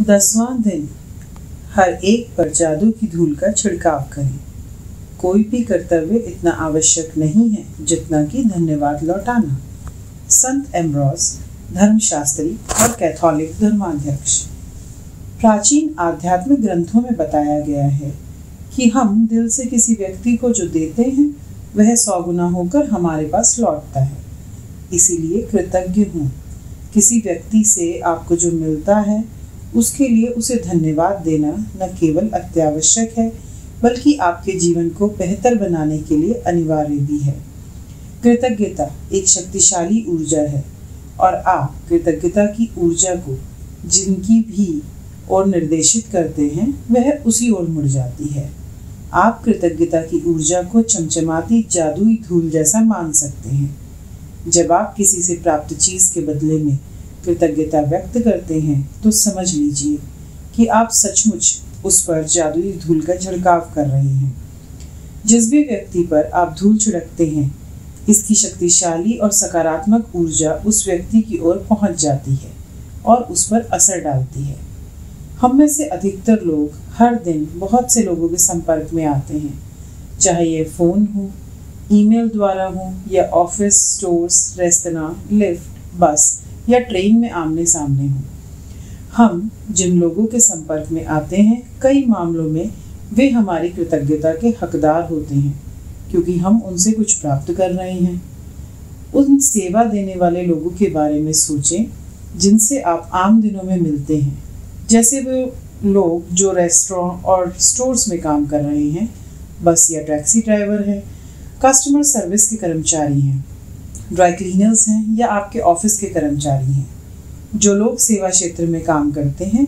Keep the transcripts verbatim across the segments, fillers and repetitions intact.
दसवां दिन हर एक पर जादू की धूल का छिड़काव करें। कोई भी कर्तव्य इतना आवश्यक नहीं है जितना कि धन्यवाद लौटाना। संत एम्ब्रोस, धर्मशास्त्री और कैथोलिक धर्माध्यक्ष। प्राचीन आध्यात्मिक ग्रंथों में बताया गया है कि हम दिल से किसी व्यक्ति को जो देते हैं वह सौ गुना होकर हमारे पास लौटता है। इसीलिए कृतज्ञ हूँ। किसी व्यक्ति से आपको जो मिलता है उसके लिए उसे धन्यवाद देना न केवल अत्यावश्यक है बल्कि आपके जीवन को बेहतर बनाने के लिए अनिवार्य भी है। कृतज्ञता एक शक्तिशाली ऊर्जा है और आप कृतज्ञता की ऊर्जा को जिनकी भी ओर निर्देशित करते हैं वह उसी ओर मुड़ जाती है। आप कृतज्ञता की ऊर्जा को चमचमाती जादुई धूल जैसा मान सकते हैं। जब आप किसी से प्राप्त चीज़ के बदले में कृतज्ञता व्यक्त करते हैं तो समझ लीजिए कि आप सचमुच उस पर जादुई धूल का छिड़काव कर रहे हैं। जिस भी व्यक्ति पर आप धूल छिड़कते हैं इसकी शक्तिशाली और सकारात्मक ऊर्जा उस व्यक्ति की ओर पहुंच जाती है और उस पर असर डालती है। हम में से अधिकतर लोग हर दिन बहुत से लोगों के संपर्क में आते हैं, चाहे ये फ़ोन हो, ईमेल द्वारा हो या ऑफिस, स्टोर्स, रेस्तरां, लिफ्ट, बस या ट्रेन में आमने सामने हो। हम जिन लोगों के संपर्क में आते हैं कई मामलों में वे हमारी कृतज्ञता के हकदार होते हैं क्योंकि हम उनसे कुछ प्राप्त कर रहे हैं। उन सेवा देने वाले लोगों के बारे में सोचें जिनसे आप आम दिनों में मिलते हैं, जैसे वे लोग जो रेस्टोरों और स्टोर्स में काम कर रहे हैं, बस या टैक्सी ड्राइवर हैं, कस्टमर सर्विस के कर्मचारी हैं, ड्राई क्लीनर्स हैं या आपके ऑफिस के कर्मचारी हैं। जो लोग सेवा क्षेत्र में काम करते हैं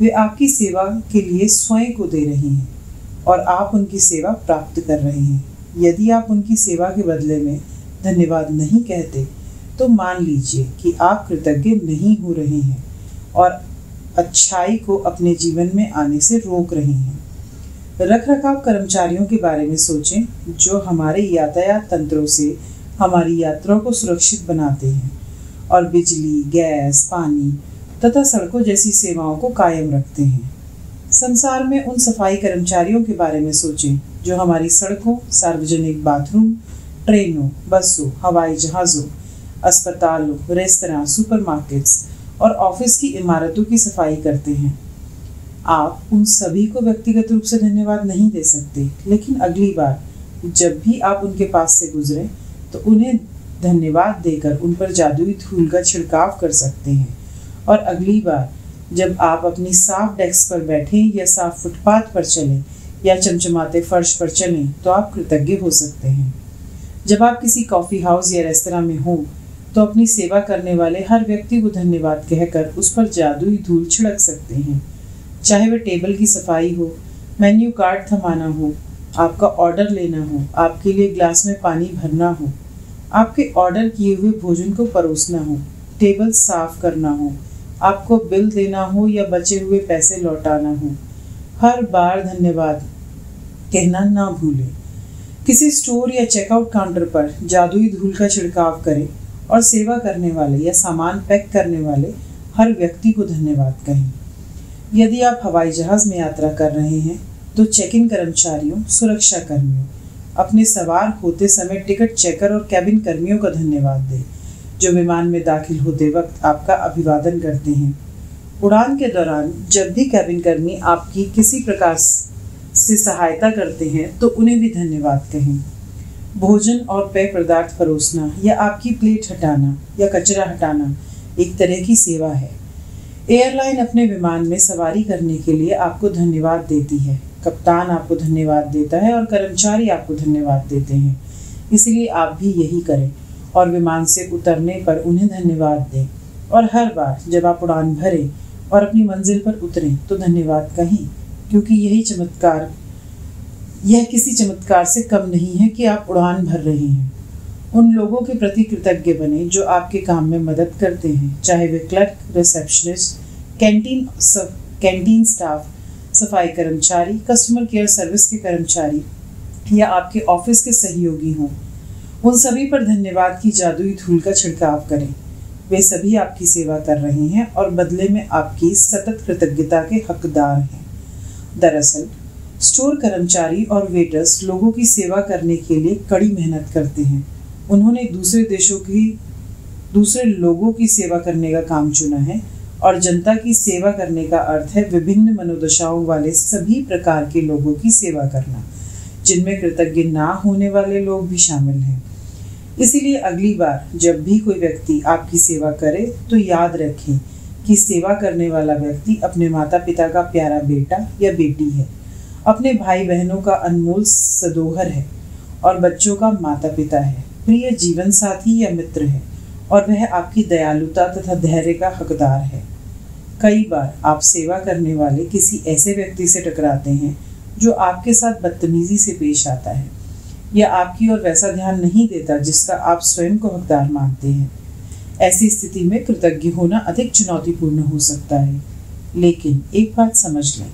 वे आपकी सेवा के लिए स्वयं को दे रहे हैं और आप उनकी सेवा प्राप्त कर रहे हैं। यदि आप उनकी सेवा के बदले में धन्यवाद नहीं कहते तो मान लीजिए कि आप कृतज्ञ नहीं हो रहे हैं और अच्छाई को अपने जीवन में आने से रोक रहे हैं। रखरखाव कर्मचारियों के बारे में सोचें जो हमारे यातायात तंत्रों से हमारी यात्राओं को सुरक्षित बनाते हैं और बिजली, गैस, पानी तथा सड़कों जैसी सेवाओं को कायम रखते हैं। संसार में उन सफाई कर्मचारियों के बारे में सोचें जो हमारी सड़कों, सार्वजनिक बाथरूम, ट्रेनों, बसों, हवाई जहाज़ों, अस्पतालों, रेस्तरां, सुपरमार्केट्स और ऑफिस की इमारतों की सफाई करते हैं। आप उन सभी को व्यक्तिगत रूप से धन्यवाद नहीं दे सकते, लेकिन अगली बार जब भी आप उनके पास से गुजरें तो उन्हें धन्यवाद देकर उन पर जादुई धूल का छिड़काव कर सकते हैं और अगली बार जब आप अपनी साफ डेस्क पर बैठें या साफ फुटपाथ पर चलें या चमचमाते फर्श पर चलें तो आप कृतज्ञ हो सकते हैं। जब आप किसी कॉफ़ी हाउस या रेस्तरां में हों तो अपनी सेवा करने वाले हर व्यक्ति को धन्यवाद कहकर उस पर जादुई धूल छिड़क सकते हैं, चाहे वह टेबल की सफाई हो, मेन्यू कार्ड थमाना हो, आपका ऑर्डर लेना हो, आपके लिए ग्लास में पानी भरना हो, आपके ऑर्डर किए हुए भोजन को परोसना हो, टेबल साफ करना हो, आपको बिल देना हो या बचे हुए पैसे लौटाना हो। हर बार धन्यवाद कहना ना भूलें। किसी स्टोर या चेकआउट काउंटर पर जादुई धूल का छिड़काव करें और सेवा करने वाले या सामान पैक करने वाले हर व्यक्ति को धन्यवाद कहें। यदि आप हवाई जहाज़ में यात्रा कर रहे हैं तो चेक इन कर्मचारियों, सुरक्षा कर्मियों, अपने सवार होते समय टिकट चेकर और कैबिन कर्मियों का धन्यवाद दें जो विमान में दाखिल होते वक्त आपका अभिवादन करते हैं। उड़ान के दौरान जब भी कैबिन कर्मी आपकी किसी प्रकार से सहायता करते हैं तो उन्हें भी धन्यवाद कहें। भोजन और पेय पदार्थ परोसना या आपकी प्लेट हटाना या कचरा हटाना एक तरह की सेवा है। एयरलाइन अपने विमान में सवारी करने के लिए आपको धन्यवाद देती है, कप्तान आपको धन्यवाद देता है और कर्मचारी आपको धन्यवाद देते हैं। इसलिए आप भी यही करें और विमान से उतरने पर उन्हें धन्यवाद दें और हर बार जब आप उड़ान भरें और अपनी मंजिल पर उतरें तो धन्यवाद कहें, क्योंकि यही चमत्कार यह किसी चमत्कार से कम नहीं है कि आप उड़ान भर रहे हैं। उन लोगों के प्रति कृतज्ञ बने जो आपके काम में मदद करते हैं, चाहे वे clerk, receptionist, canteen canteen staff, सफाई कर्मचारी, कस्टमर केयर सर्विस के कर्मचारी या आपके ऑफिस के सहयोगी हों। उन सभी पर धन्यवाद की जादुई धूल का छिड़काव करें। वे सभी आपकी सेवा कर रहे हैं और बदले में आपकी सतत कृतज्ञता के हकदार हैं। दरअसल स्टोर कर्मचारी और वेटर्स लोगों की सेवा करने के लिए कड़ी मेहनत करते हैं। उन्होंने दूसरे देशों की दूसरे लोगों की सेवा करने का काम चुना है और जनता की सेवा करने का अर्थ है विभिन्न मनोदशाओं वाले सभी प्रकार के लोगों की सेवा करना, जिनमें कृतज्ञ ना होने वाले लोग भी शामिल हैं। इसीलिए अगली बार जब भी कोई व्यक्ति आपकी सेवा करे तो याद रखें कि सेवा करने वाला व्यक्ति अपने माता पिता का प्यारा बेटा या बेटी है, अपने भाई बहनों का अनमोल सदोहर है और बच्चों का माता पिता है, प्रिय जीवन साथी या मित्र है और वह आपकी दयालुता तथा धैर्य का हकदार है। कई बार आप सेवा करने वाले किसी ऐसे व्यक्ति से टकराते हैं जो आपके साथ बदतमीजी से पेश आता है या आपकी ओर वैसा ध्यान नहीं देता जिसका आप स्वयं को हकदार मानते हैं। ऐसी स्थिति में कृतज्ञ होना अधिक चुनौतीपूर्ण हो सकता है, लेकिन एक बात समझ लें,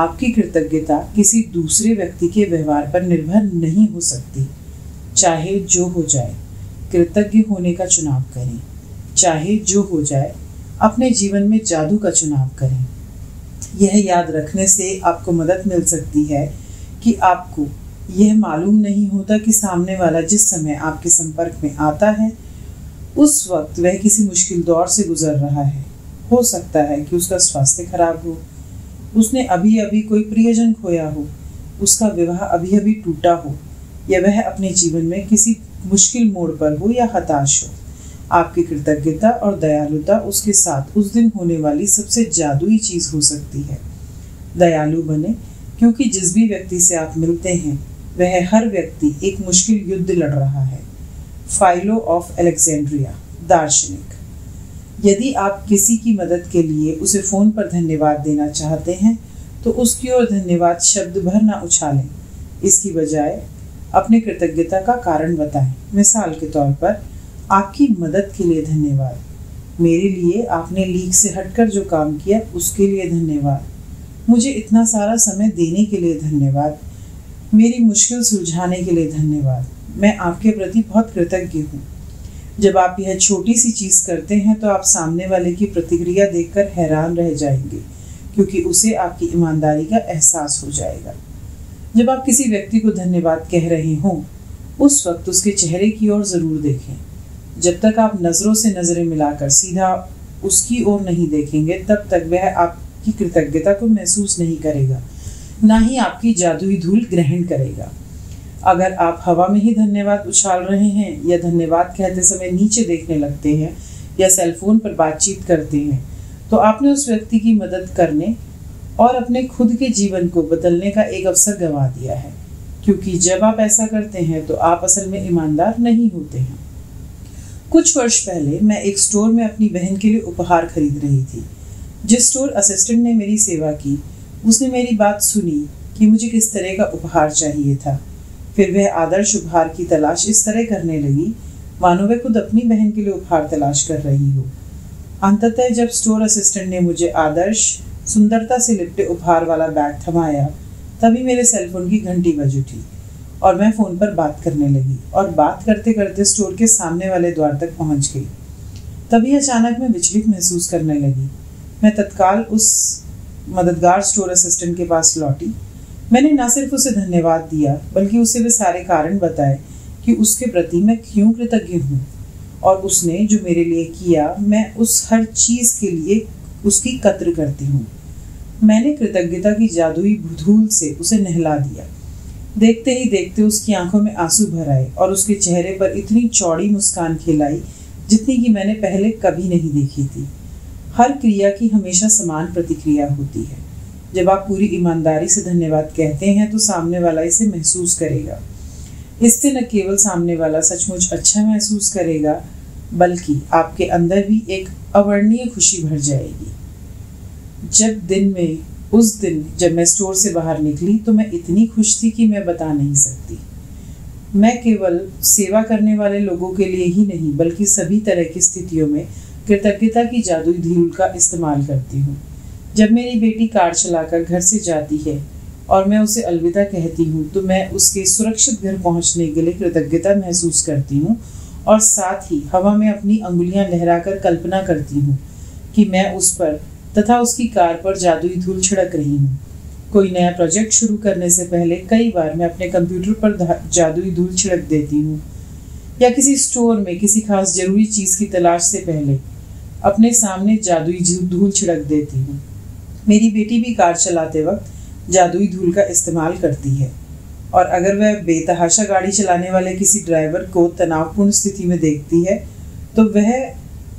आपकी कृतज्ञता किसी दूसरे व्यक्ति के व्यवहार पर निर्भर नहीं हो सकती। चाहे जो हो जाए, कृतज्ञ होने का चुनाव करें। चाहे जो हो जाए, अपने जीवन में जादू का चुनाव करें। यह याद रखने से आपको मदद मिल सकती है कि आपको यह मालूम नहीं होता कि सामने वाला जिस समय आपके संपर्क में आता है उस वक्त वह किसी मुश्किल दौर से गुजर रहा है। हो सकता है कि उसका स्वास्थ्य खराब हो, उसने अभी अभी कोई प्रियजन खोया हो, उसका विवाह अभी अभी टूटा हो या वह अपने जीवन में किसी मुश्किल मोड़ पर हो या हताश हो। आपकी कृतज्ञता और दयालुता उसके साथ उस दिन होने वाली सबसे जादुई चीज़ हो सकती है। दयालु बने, क्योंकि जिस भी व्यक्ति से आप मिलते हैं वह हर व्यक्ति एक मुश्किल युद्ध लड़ रहा है। फाइलो ऑफ एलेक्जेंड्रिया, दार्शनिक। यदि आप किसी की मदद के लिए उसे फ़ोन पर धन्यवाद देना चाहते हैं तो उसकी ओर धन्यवाद शब्द भर ना उछालें। इसकी बजाय अपनी कृतज्ञता का कारण बताएं। मिसाल के तौर पर, आपकी मदद के लिए धन्यवाद। मेरे लिए आपने लीक से हटकर जो काम किया उसके लिए धन्यवाद। मुझे इतना सारा समय देने के लिए धन्यवाद। मेरी मुश्किल सुलझाने के लिए धन्यवाद। मैं आपके प्रति बहुत कृतज्ञ हूँ। जब आप यह छोटी सी चीज़ करते हैं तो आप सामने वाले की प्रतिक्रिया देखकर हैरान रह जाएंगे, क्योंकि उसे आपकी ईमानदारी का एहसास हो जाएगा। जब आप किसी व्यक्ति को धन्यवाद कह रहे हों उस वक्त उसके चेहरे की ओर ज़रूर देखें। जब तक आप नज़रों से नज़रें मिलाकर सीधा उसकी ओर नहीं देखेंगे तब तक वह आपकी कृतज्ञता को महसूस नहीं करेगा, ना ही आपकी जादुई धूल ग्रहण करेगा। अगर आप हवा में ही धन्यवाद उछाल रहे हैं या धन्यवाद कहते समय नीचे देखने लगते हैं या सेलफोन पर बातचीत करते हैं तो आपने उस व्यक्ति की मदद करने और अपने खुद के जीवन को बदलने का एक अवसर गंवा दिया है, क्योंकि जब आप ऐसा करते हैं तो आप असल में ईमानदार नहीं होते हैं। कुछ वर्ष पहले मैं एक स्टोर में अपनी बहन के लिए उपहार खरीद रही थी। जिस स्टोर असिस्टेंट ने मेरी सेवा की उसने मेरी बात सुनी कि मुझे किस तरह का उपहार चाहिए था। फिर वह आदर्श उपहार की तलाश इस तरह करने लगी मानो वह खुद अपनी बहन के लिए उपहार तलाश कर रही हो। अंततः जब स्टोर असिस्टेंट ने मुझे आदर्श सुंदरता से लिपटे उपहार वाला बैग थमाया तभी मेरे सेलफोन की घंटी बज उठी और मैं फ़ोन पर बात करने लगी और बात करते करते स्टोर के सामने वाले द्वार तक पहुंच गई। तभी अचानक मैं विचलित महसूस करने लगी। मैं तत्काल उस मददगार स्टोर असिस्टेंट के पास लौटी। मैंने न सिर्फ उसे धन्यवाद दिया बल्कि उसे वे सारे कारण बताए कि उसके प्रति मैं क्यों कृतज्ञ हूँ और उसने जो मेरे लिए किया। मैं उस हर चीज़ के लिए उसकी कद्र करती हूँ। मैंने कृतज्ञता की जादुई धूल से उसे नहला दिया। देखते ही देखते उसकी आंखों में आंसू भर आए और उसके चेहरे पर इतनी चौड़ी मुस्कान खिलाई जितनी कि मैंने पहले कभी नहीं देखी थी। हर क्रिया की हमेशा समान प्रतिक्रिया होती है। जब आप पूरी ईमानदारी से धन्यवाद कहते हैं तो सामने वाला इसे महसूस करेगा। इससे न केवल सामने वाला सचमुच अच्छा महसूस करेगा बल्कि आपके अंदर भी एक अवर्णनीय खुशी भर जाएगी। जब दिन में उस दिन जब मैं स्टोर से बाहर निकली तो मैं इतनी खुश थी कि मैं बता नहीं सकती। मैं केवल सेवा करने वाले लोगों के लिए ही नहीं बल्कि सभी तरह की स्थितियों में कृतज्ञता की जादुई धूल का इस्तेमाल करती हूँ। जब मेरी बेटी कार चलाकर घर से जाती है और मैं उसे अलविदा कहती हूँ तो मैं उसके सुरक्षित घर पहुँचने के लिए कृतज्ञता महसूस करती हूँ और साथ ही हवा में अपनी अंगुलियां लहराकर कल्पना करती हूँ कि मैं उस पर तथा उसकी कार पर जादुई धूल छिड़क रही हूँ। कोई नया प्रोजेक्ट शुरू करने से पहले कई बार मैं अपने कंप्यूटर पर जादुई धूल छिड़क देती हूँ, या किसी स्टोर में किसी खास जरूरी चीज़ की तलाश से पहले अपने सामने जादुई धूल छिड़क देती हूँ। मेरी बेटी भी कार चलाते वक्त जादुई धूल का इस्तेमाल करती है, और अगर वह बेतहाशा गाड़ी चलाने वाले किसी ड्राइवर को तनावपूर्ण स्थिति में देखती है तो वह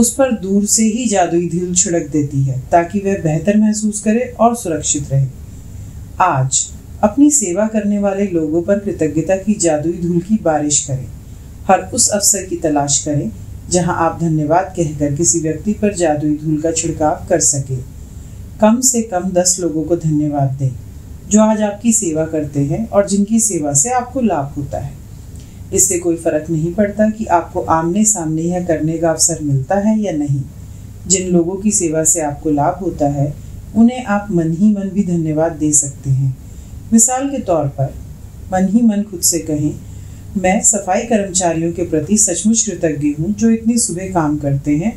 उस पर दूर से ही जादुई धूल छिड़क देती है ताकि वह बेहतर महसूस करे और सुरक्षित रहे। आज अपनी सेवा करने वाले लोगों पर कृतज्ञता की जादुई धूल की बारिश करें। हर उस अवसर की तलाश करें जहां आप धन्यवाद कहकर किसी व्यक्ति पर जादुई धूल का छिड़काव कर सकें। कम से कम दस लोगों को धन्यवाद दें जो आज आपकी सेवा करते हैं और जिनकी सेवा से आपको लाभ होता है। इससे कोई फर्क नहीं पड़ता कि आपको आमने सामने यह करने का अवसर मिलता है या नहीं। जिन लोगों की सेवा से आपको लाभ होता है उन्हें आप मन ही मन भी धन्यवाद दे सकते हैं। मिसाल के तौर पर मन ही मन खुद से कहें, मैं सफाई कर्मचारियों के प्रति सचमुच कृतज्ञ हूँ जो इतनी सुबह काम करते हैं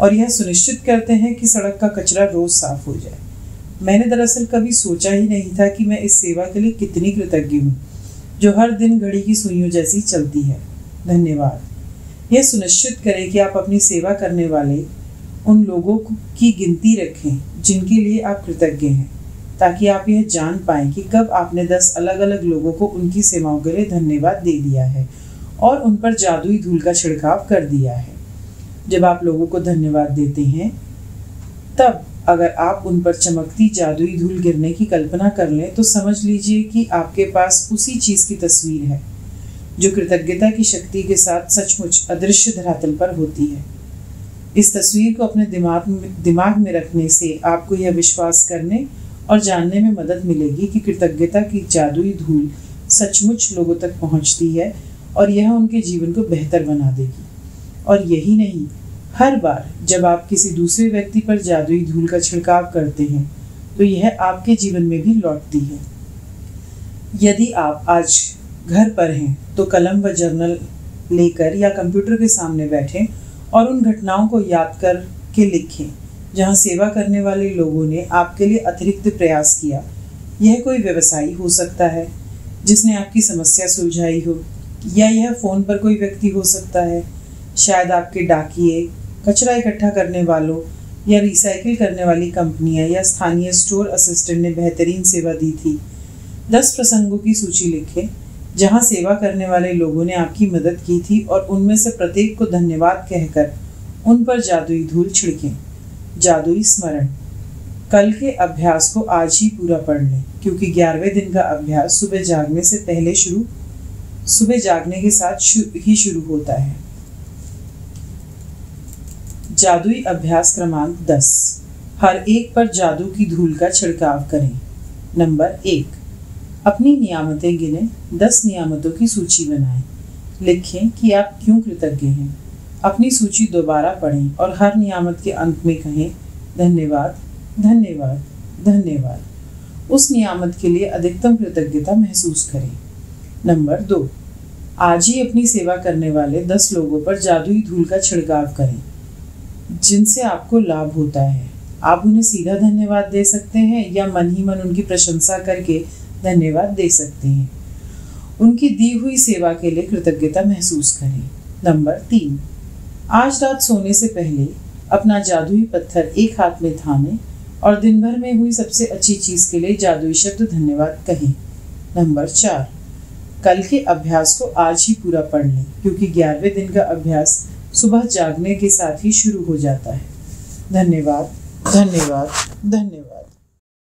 और यह सुनिश्चित करते हैं कि सड़क का कचरा रोज़ साफ हो जाए। मैंने दरअसल कभी सोचा ही नहीं था कि मैं इस सेवा के लिए कितनी कृतज्ञ हूँ जो हर दिन घड़ी की सुइयों जैसी चलती है। धन्यवाद। यह सुनिश्चित करें कि आप अपनी सेवा करने वाले उन लोगों की गिनती रखें जिनके लिए आप कृतज्ञ हैं, ताकि आप यह जान पाएं कि कब आपने दस अलग अलग लोगों को उनकी सेवाओं के लिए धन्यवाद दे दिया है और उन पर जादुई धूल का छिड़काव कर दिया है। जब आप लोगों को धन्यवाद देते हैं तब अगर आप उन पर चमकती जादुई धूल गिरने की कल्पना कर लें तो समझ लीजिए कि आपके पास उसी चीज़ की तस्वीर है जो कृतज्ञता की शक्ति के साथ सचमुच अदृश्य धरातल पर होती है। इस तस्वीर को अपने दिमाग में दिमाग में रखने से आपको यह विश्वास करने और जानने में मदद मिलेगी कि कृतज्ञता की जादुई धूल सचमुच लोगों तक पहुँचती है और यह उनके जीवन को बेहतर बना देगी। और यही नहीं, हर बार जब आप किसी दूसरे व्यक्ति पर जादुई धूल का छिड़काव करते हैं तो यह आपके जीवन में भी लौटती है। यदि आप आज घर पर हैं तो कलम व जर्नल लेकर या कंप्यूटर के सामने बैठें और उन घटनाओं को याद कर के लिखें जहां सेवा करने वाले लोगों ने आपके लिए अतिरिक्त प्रयास किया। यह कोई व्यवसायी हो सकता है जिसने आपकी समस्या सुलझाई हो, या यह फ़ोन पर कोई व्यक्ति हो सकता है, शायद आपके डाकिए, कचरा इकट्ठा करने वालों या रिसाइकिल करने वाली कंपनियां या स्थानीय स्टोर असिस्टेंट ने बेहतरीन सेवा दी थी। दस प्रसंगों की सूची लिखें जहां सेवा करने वाले लोगों ने आपकी मदद की थी और उनमें से प्रत्येक को धन्यवाद कहकर उन पर जादुई धूल छिड़कें। जादुई स्मरण। कल के अभ्यास को आज ही पूरा पढ़ लें, क्योंकि ग्यारहवें दिन का अभ्यास सुबह जागने से पहले शुरू सुबह जागने के साथ ही शुरू होता है। जादुई अभ्यास क्रमांक दस। हर एक पर जादू की धूल का छिड़काव करें। नंबर एक, अपनी नियामतें गिनें। दस नियामतों की सूची बनाएं। लिखें कि आप क्यों कृतज्ञ हैं। अपनी सूची दोबारा पढ़ें और हर नियामत के अंत में कहें, धन्यवाद, धन्यवाद, धन्यवाद। उस नियामत के लिए अधिकतम कृतज्ञता महसूस करें। नंबर दो, आज ही अपनी सेवा करने वाले दस लोगों पर जादुई धूल का छिड़काव करें जिनसे आपको लाभ होता है। आप उन्हें सीधा धन्यवाद दे सकते हैं या मन ही मन उनकी प्रशंसा करके धन्यवाद दे सकते हैं। उनकी दी हुई सेवा के लिए कृतज्ञता महसूस करें। नंबर तीन, आज रात सोने से पहले अपना जादुई पत्थर एक हाथ में थामें और दिन भर में हुई सबसे अच्छी चीज़ के लिए जादुई शब्द धन्यवाद कहें। नंबर चार, कल के अभ्यास को आज ही पूरा पढ़ लें, क्योंकि ग्यारहवें दिन का अभ्यास सुबह जागने के साथ ही शुरू हो जाता है। धन्यवाद, धन्यवाद, धन्यवाद।